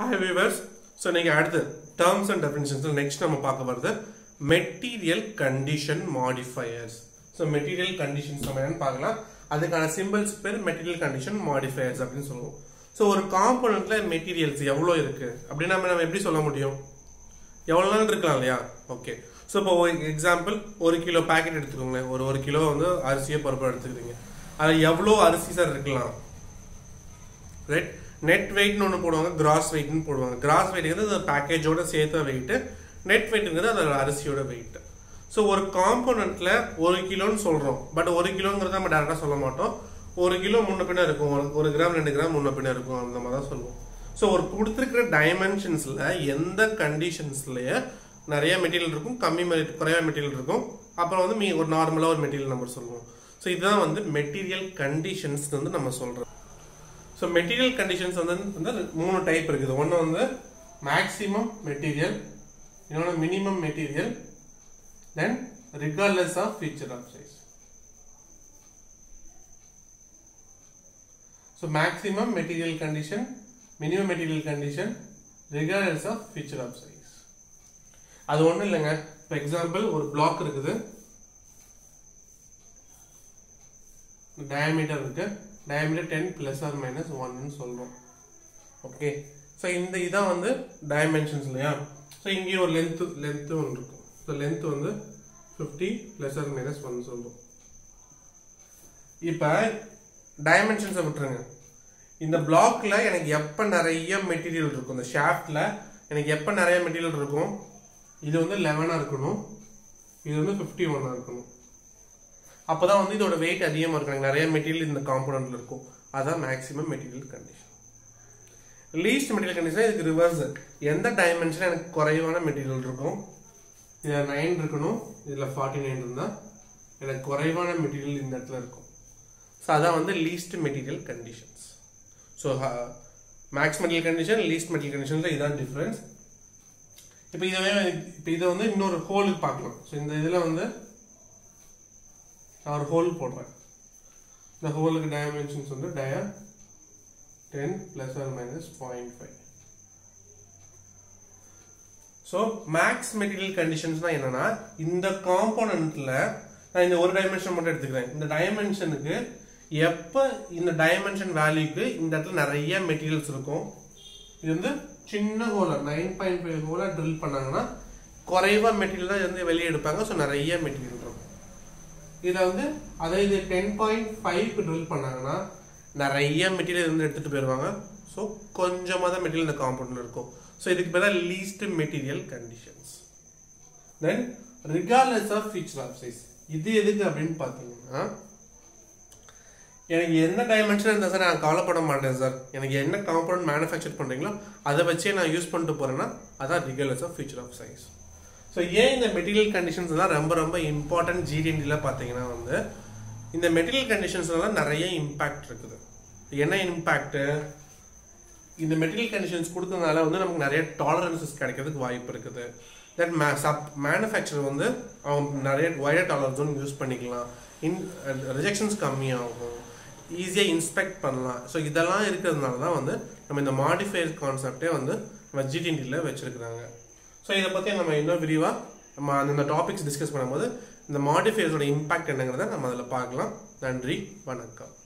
Hi viewers, so we add the terms and definitions. So next we will talk about material condition modifiers. So material conditions நம்ம என்ன பார்க்கலாம், அதுக்கான symbols பேர் material condition modifiers அப்படினு சொல்லுவோம். So ஒரு componentல materials எவ்வளவு இருக்கு அப்படினா நம்ம எப்படி சொல்ல முடியும்? எவ்வளவுன்னு இருக்கலாம் இல்லையா? Okay. So for example 1 kg packet எடுத்துக்கோங்க. ஒரு 1 kg வந்து அரிசியை பருப்பு எடுத்துக்கிறீங்க. அது எவ்வளவு அரிசி சார் இருக்கலாம்? ரைட்? Net weight नो पोडुवांगा gross weight नु पोडुवांगा gross weight इंगरदु package ओड सेर्था weight net weight इंगरदु अदु अरसियोड weight सो ஒரு component ல 1 kg னு சொல்றோம் பட் 1 kg ங்கறத நம்ம डायरेक्टली சொல்ல மாட்டோம் 1 kg முன்ன பின்ன இருக்கும் 1 கிராம் 2 கிராம் முன்ன பின்ன இருக்கும் அந்த மாதிரி தான் சொல்லுவோம் சோ ஒரு கொடுத்திருக்கிற டைமென்ஷன்ஸ்ல எந்த கண்டிஷன்ஸ்ல நிறைய மெட்டீரியல் இருக்கும் கம்மி குறைய மெட்டீரியல் இருக்கும் அப்புறம் வந்து ஒரு நார்மலா ஒரு மெட்டீரியல் நம்பர் சொல்லுவோம் சோ இதுதான் வந்து மெட்டீரியல் கண்டிஷன்ஸ் வந்து நம்ம சொல்றோம் So material conditions வந்து மூணு டைப் இருக்குது. ஒன்னு வந்து maximum material, இன்னொரு minimum material, then regardless of feature of size. So maximum material condition, minimum material condition, regardless of feature of size. அது ஒண்ணு இல்லங்க. For example ஒரு block இருக்குது. diameter இருக்கு. diameter 10 plus or minus 1 ன்னு சொல்றோம் okay so இந்த இத வந்து dimensions இல்லையா so இங்க ஒரு length ஒன்னு இருக்கும் so length வந்து 50 plus or minus 1 சொல்றோம் இப்போ dimensions விட்டுருங்க இந்த blockல எனக்கு எப்ப நிறைய மெட்டீரியல் இருக்கும் இந்த shaftல எனக்கு எப்ப நிறைய மெட்டீரியல் இருக்கும் இது வந்து 11 ஆ இருக்கணும் இது வந்து 51 ஆ இருக்கணும் அப்பதான் வந்து இதோட weight அதிகமா இருக்கணும் நிறைய மெட்டீரியல் இந்த காம்போனன்ட்ல இருக்கும் அதான் maximum material condition least material condition இதுக்கு ரிவர்ஸ் எந்த டைமென்ஷன்ல எனக்கு குறைவான மெட்டீரியல் இருக்கும் இதுல 9 இருக்கணும் இதுல 49 இருந்தா எனக்கு குறைவான மெட்டீரியல் இந்த இடத்துல இருக்கும் சோ அதான் வந்து least material conditions so max material condition least material கண்டிஷன்ல இதான் டிஃபரன்ஸ் இப்போ இத வந்து இன்னொரு ஹோலுக்கு பார்க்கலாம் சோ இந்த இதெல்லாம் வந்து और होल पड़ रहा है the hole के dimensions होंगे dia 10 plus or minus 0.5 so max material conditions ना इन्हना इंदा component ला ना इंदा और dimension मटे दिख रहे हैं इंदा dimension के ये अप्पर इंदा dimension value के इंदा तो नरेया materials रखो इन्दर चिन्ना होला 9.5 होला drill पना गना कोरेवा material ला जन्दे value एड पाएगा तो नरेया material रखो இத வந்து அதே இது 10.5 க்கு ட்ரில் பண்ணாங்கன்னா நிறைய மெட்டீரியல் வந்து எடுத்துட்டு போயிடுவாங்க சோ கொஞ்சமா தான் மெட்டீரியல் இந்த காம்போனன்ட்ல இருக்கும் சோ இதுக்கு பேரு least material conditions then regardless of feature of size இது எதுக்கு அப்படினு பாத்தீங்கன்னா எனக்கு என்ன டைமென்ஷன் இருந்தா சார் நான் கவலைப்பட மாட்டேன் சார் எனக்கு என்ன காம்போனன்ட் manufacture பண்றீங்களோ அதை வச்சே நான் யூஸ் பண்ணிட்டு போறேன்னா அதான் regardless of feature of size So ये इंद material conditions ना रंबर रंबर important GD ला पाते हैं ना वंदे इंद material conditions ना नरेया impact रखते हैं ये ना impact इंद material conditions कुड़ तो नाला उन्हें नमक नरेया tolerances करके तो वाई पर रखते हैं that manufacturer वंदे आम नरेया वाईडा tolerance जोन use पनी के ला इन rejections कमी आओगे easy inspect पन्ना so इधर लाये रखते नाला वंदे हम इंद modifier concept है वंदे हम GD ला वेचर कराएंगे So इधर पते हैं ना मैं इन्हों विरीवा हमारे ना टॉपिक्स डिस्कस करना मदद ना मॉडिफायर्स और इम्पैक्ट करने का था ना हमारे लापागला नंद्री वनक्का